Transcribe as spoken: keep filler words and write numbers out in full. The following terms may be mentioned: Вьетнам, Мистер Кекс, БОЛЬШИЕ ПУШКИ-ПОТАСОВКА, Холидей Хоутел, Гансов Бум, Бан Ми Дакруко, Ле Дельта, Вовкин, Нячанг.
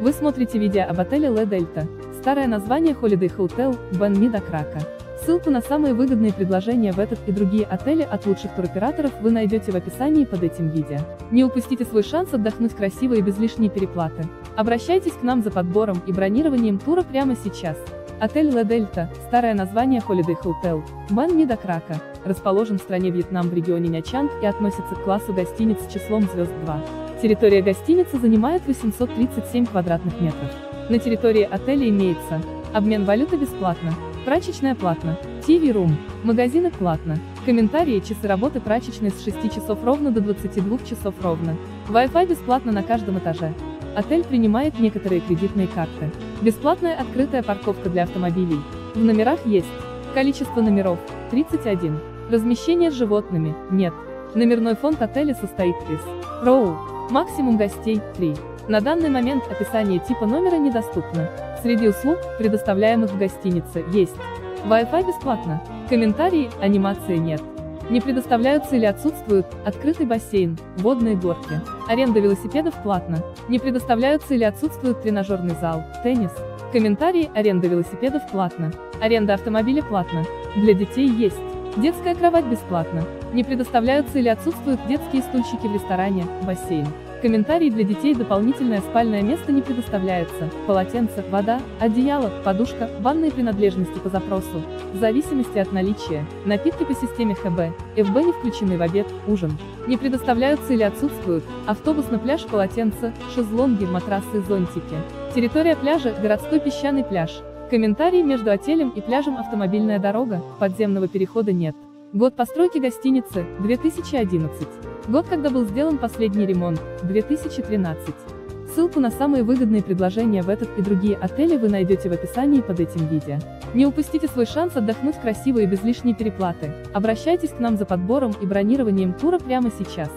Вы смотрите видео об отеле Ле Дельта. Старое название Холидей Хоутел, Бан Ми Дакруко. Ссылку на самые выгодные предложения в этот и другие отели от лучших туроператоров вы найдете в описании под этим видео. Не упустите свой шанс отдохнуть красиво и без лишней переплаты. Обращайтесь к нам за подбором и бронированием тура прямо сейчас. Отель Ле Дельта, старое название Холидей Хоутел, Бан Ми Дакруко, расположен в стране Вьетнам в регионе Нячанг и относится к классу гостиниц с числом звезд два. Территория гостиницы занимает восемьсот тридцать семь квадратных метров. На территории отеля имеется обмен валюты бесплатно, прачечная платно, ти ви-рум, магазины платно, комментарии, часы работы прачечной с шести часов ровно до двадцати двух часов ровно, Wi-Fi бесплатно на каждом этаже. Отель принимает некоторые кредитные карты. Бесплатная открытая парковка для автомобилей. В номерах есть количество номеров – тридцать один. Размещение с животными – нет. Номерной фонд отеля состоит из роу. Максимум гостей – три. На данный момент описание типа номера недоступно. Среди услуг, предоставляемых в гостинице, есть Wi-Fi бесплатно, комментарии, анимации нет. Не предоставляются или отсутствуют открытый бассейн, водные горки, аренда велосипедов платно, не предоставляются или отсутствует тренажерный зал, теннис, комментарии, аренда велосипедов платно, аренда автомобиля платно, для детей есть детская кровать бесплатно, не предоставляются или отсутствуют детские стульчики в ресторане, бассейн, комментарии, для детей дополнительное спальное место не предоставляется, полотенце, вода, одеяло, подушка, ванные принадлежности по запросу, в зависимости от наличия, напитки по системе ха бэ эф бэ не включены в обед, ужин, не предоставляются или отсутствуют автобус на пляж, полотенца, шезлонги, матрасы, зонтики. Территория пляжа, городской песчаный пляж, комментарии, между отелем и пляжем автомобильная дорога, подземного перехода нет. Год постройки гостиницы – две тысячи одиннадцатый. Год, когда был сделан последний ремонт – две тысячи тринадцатый. Ссылку на самые выгодные предложения в этот и другие отели вы найдете в описании под этим видео. Не упустите свой шанс отдохнуть красиво и без лишней переплаты. Обращайтесь к нам за подбором и бронированием тура прямо сейчас.